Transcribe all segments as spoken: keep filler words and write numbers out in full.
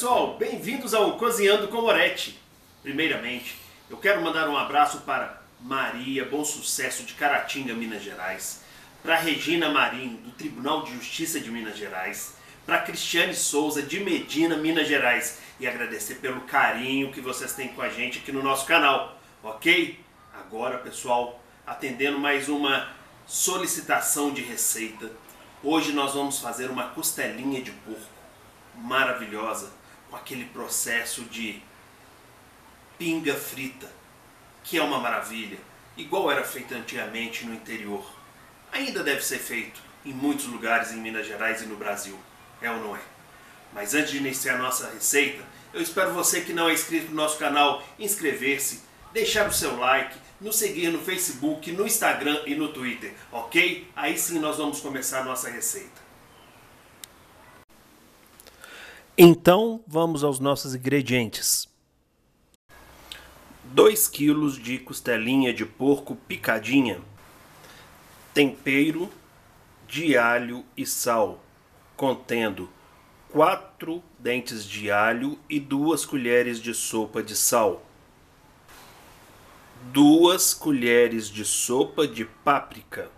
pessoal, bem-vindos ao Cozinhando com Moret. Primeiramente, eu quero mandar um abraço para Maria, bom sucesso, de Caratinga, Minas Gerais. Para Regina Marinho, do Tribunal de Justiça de Minas Gerais. Para Cristiane Souza, de Medina, Minas Gerais. E agradecer pelo carinho que vocês têm com a gente aqui no nosso canal, ok? Agora, pessoal, atendendo mais uma solicitação de receita. Hoje nós vamos fazer uma costelinha de porco maravilhosa, com aquele processo de pinga frita, que é uma maravilha, igual era feito antigamente no interior. Ainda deve ser feito em muitos lugares em Minas Gerais e no Brasil, é ou não é? Mas antes de iniciar a nossa receita, eu espero você que não é inscrito no nosso canal inscrever-se, deixar o seu like, nos seguir no Facebook, no Instagram e no Twitter, ok? Aí sim nós vamos começar a nossa receita. Então, vamos aos nossos ingredientes. dois quilos de costelinha de porco picadinha. Tempero de alho e sal, contendo quatro dentes de alho e duas colheres de sopa de sal. duas colheres de sopa de páprica.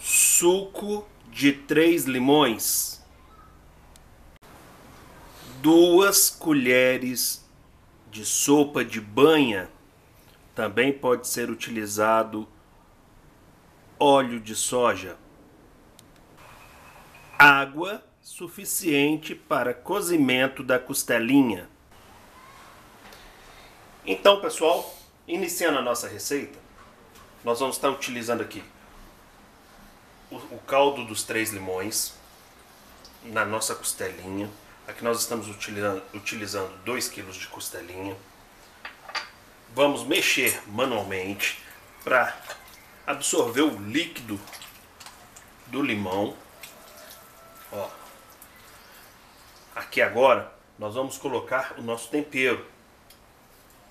Suco de três limões. Duas colheres de sopa de banha. Também pode ser utilizado óleo de soja. Água suficiente para cozimento da costelinha. Então, pessoal, iniciando a nossa receita, nós vamos estar utilizando aqui o, o caldo dos três limões na nossa costelinha. Aqui nós estamos utilizando, utilizando dois quilos de costelinha. Vamos mexer manualmente para absorver o líquido do limão. Ó. Aqui agora nós vamos colocar o nosso tempero.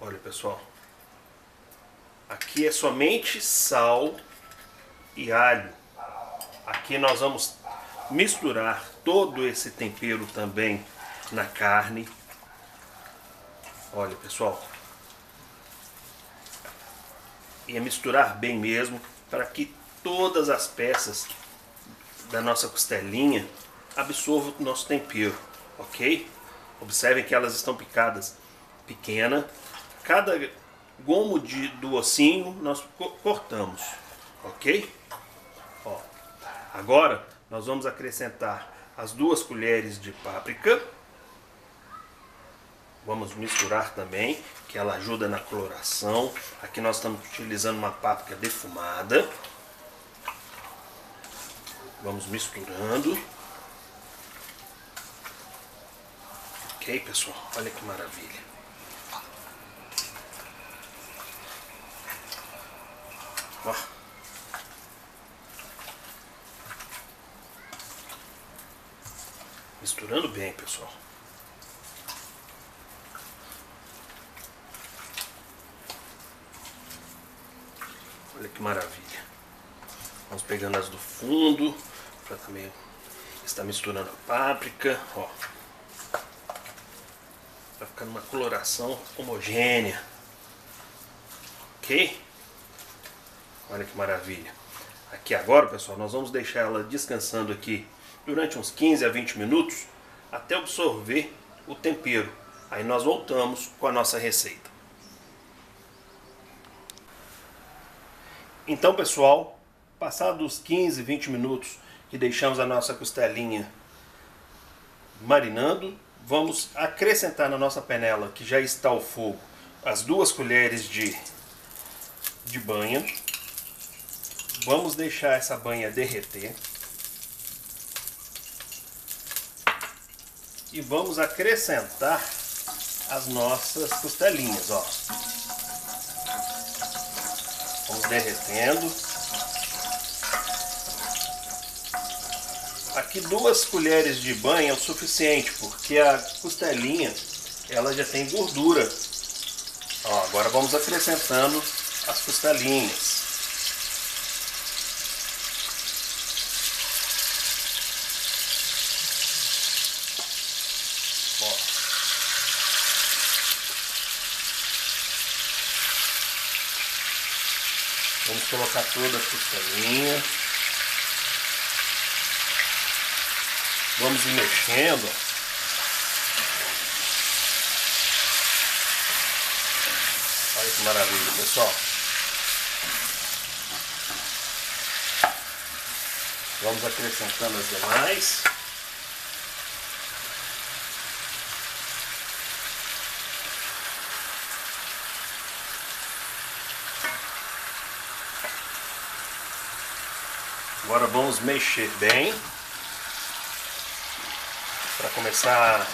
Olha, pessoal. Aqui é somente sal e alho. Aqui nós vamos misturar todo esse tempero também na carne. Olha, pessoal, e é misturar bem mesmo para que todas as peças da nossa costelinha absorvam o nosso tempero, ok? Observem que elas estão picadas pequena. Cada gomo de, do ossinho nós cortamos, ok? Ó, agora nós vamos acrescentar as duas colheres de páprica. Vamos misturar também, que ela ajuda na coloração. Aqui nós estamos utilizando uma páprica defumada. Vamos misturando. Ok, pessoal? Olha que maravilha. Ó. Misturando bem, pessoal. Olha que maravilha. Vamos pegando as do fundo, para também estar misturando a páprica, ó. Para ficar numa coloração homogênea. Ok? Olha que maravilha. Aqui agora, pessoal, nós vamos deixar ela descansando aqui durante uns quinze a vinte minutos, até absorver o tempero. Aí nós voltamos com a nossa receita. Então, pessoal, passados quinze, vinte minutos que deixamos a nossa costelinha marinando, vamos acrescentar na nossa panela, que já está ao fogo, as duas colheres de, de banha. Vamos deixar essa banha derreter. E vamos acrescentar as nossas costelinhas, ó. Vamos derretendo. Aqui duas colheres de banha é o suficiente, porque a costelinha, ela já tem gordura. Ó, agora vamos acrescentando as costelinhas. Vamos colocar toda a costelinha. Vamos ir mexendo. Olha que maravilha, pessoal. Vamos acrescentando as demais. Agora vamos mexer bem para começar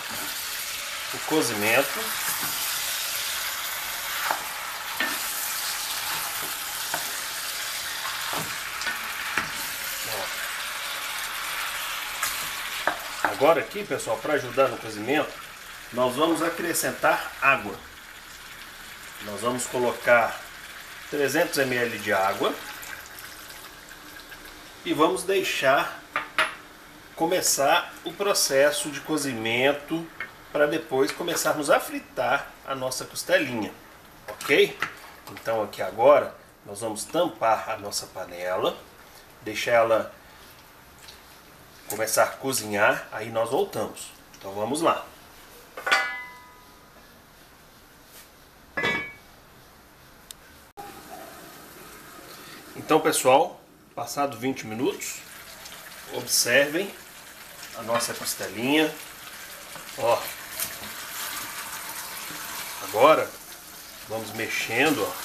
o cozimento. Ó. Agora aqui, pessoal, para ajudar no cozimento, nós vamos acrescentar água. Nós vamos colocar trezentos mililitros de água. E vamos deixar começar o processo de cozimento para depois começarmos a fritar a nossa costelinha, ok? Então aqui agora nós vamos tampar a nossa panela, deixar ela começar a cozinhar, aí nós voltamos. Então vamos lá. Então, pessoal, passado vinte minutos, observem a nossa costelinha, ó. Agora vamos mexendo, ó.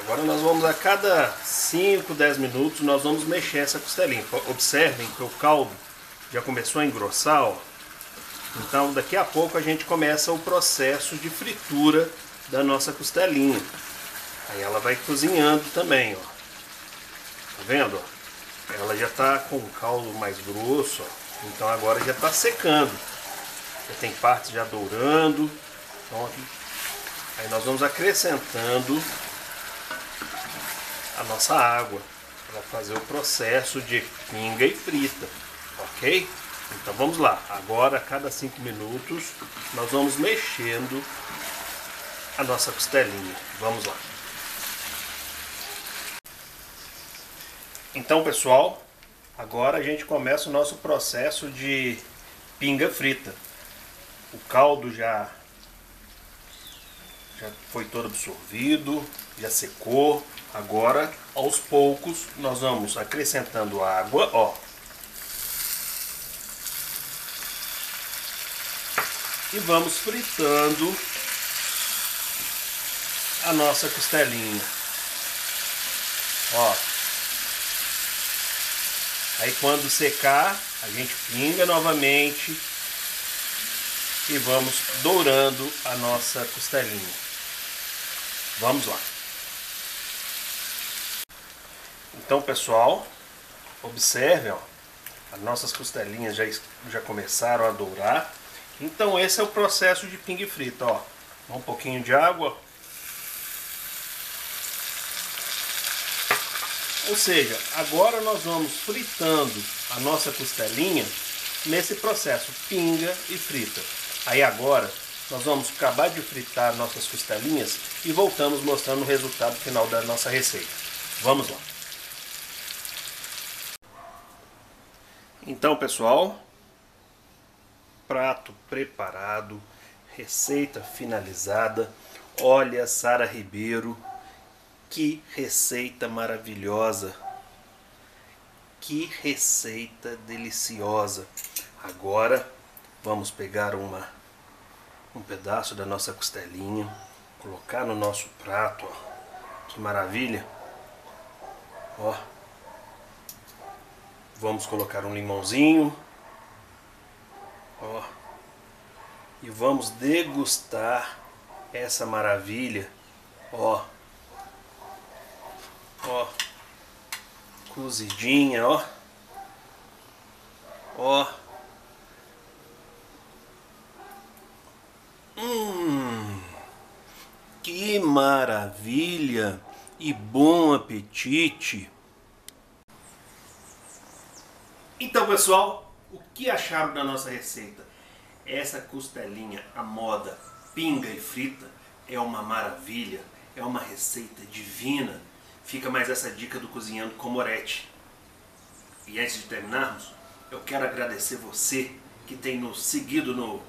Agora nós vamos a cada cinco, dez minutos nós vamos mexer essa costelinha. Observem que o caldo já começou a engrossar, ó. Então daqui a pouco a gente começa o processo de fritura da nossa costelinha. Aí ela vai cozinhando também, ó. Tá vendo? Ela já tá com o caldo mais grosso, ó. Então agora já tá secando. Já tem parte já dourando. Então, aí nós vamos acrescentando a nossa água para fazer o processo de pinga e frita, ok? Então vamos lá. Agora a cada cinco minutos nós vamos mexendo a nossa costelinha. Vamos lá. Então, pessoal, agora a gente começa o nosso processo de pinga frita. O caldo já, já foi todo absorvido, já secou. Agora, aos poucos, nós vamos acrescentando água, ó. E vamos fritando a nossa costelinha. Ó. Aí quando secar, a gente pinga novamente e vamos dourando a nossa costelinha. Vamos lá. Então, pessoal, observem, ó, as nossas costelinhas já, já começaram a dourar. Então esse é o processo de pinga e frita, ó. Um pouquinho de água. Ou seja, agora nós vamos fritando a nossa costelinha nesse processo pinga e frita. Aí agora nós vamos acabar de fritar nossas costelinhas e voltamos mostrando o resultado final da nossa receita. Vamos lá. Então, pessoal, prato preparado, receita finalizada. Olha, Sara Ribeiro, que receita maravilhosa, que receita deliciosa. Agora vamos pegar uma, um pedaço da nossa costelinha, colocar no nosso prato, ó. Que maravilha, ó. Vamos colocar um limãozinho, ó, e vamos degustar essa maravilha, ó. Ó, cozidinha, ó, ó, hum, que maravilha e bom apetite. Então, pessoal, o que acharam da nossa receita? Essa costelinha à moda pinga e frita é uma maravilha. é uma receita divina. Fica mais essa dica do Cozinhando com Moret. E antes de terminarmos, eu quero agradecer você que tem nos seguido no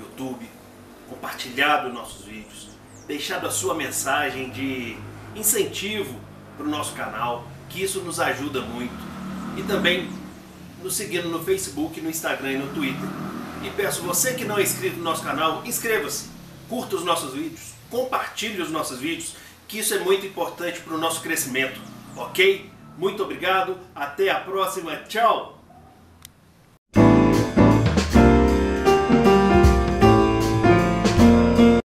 YouTube, compartilhado nossos vídeos, deixado a sua mensagem de incentivo para o nosso canal, que isso nos ajuda muito. E também nos seguindo no Facebook, no Instagram e no Twitter. E peço você que não é inscrito no nosso canal, inscreva-se, curta os nossos vídeos, compartilhe os nossos vídeos, que isso é muito importante para o nosso crescimento, ok? Muito obrigado, até a próxima, tchau!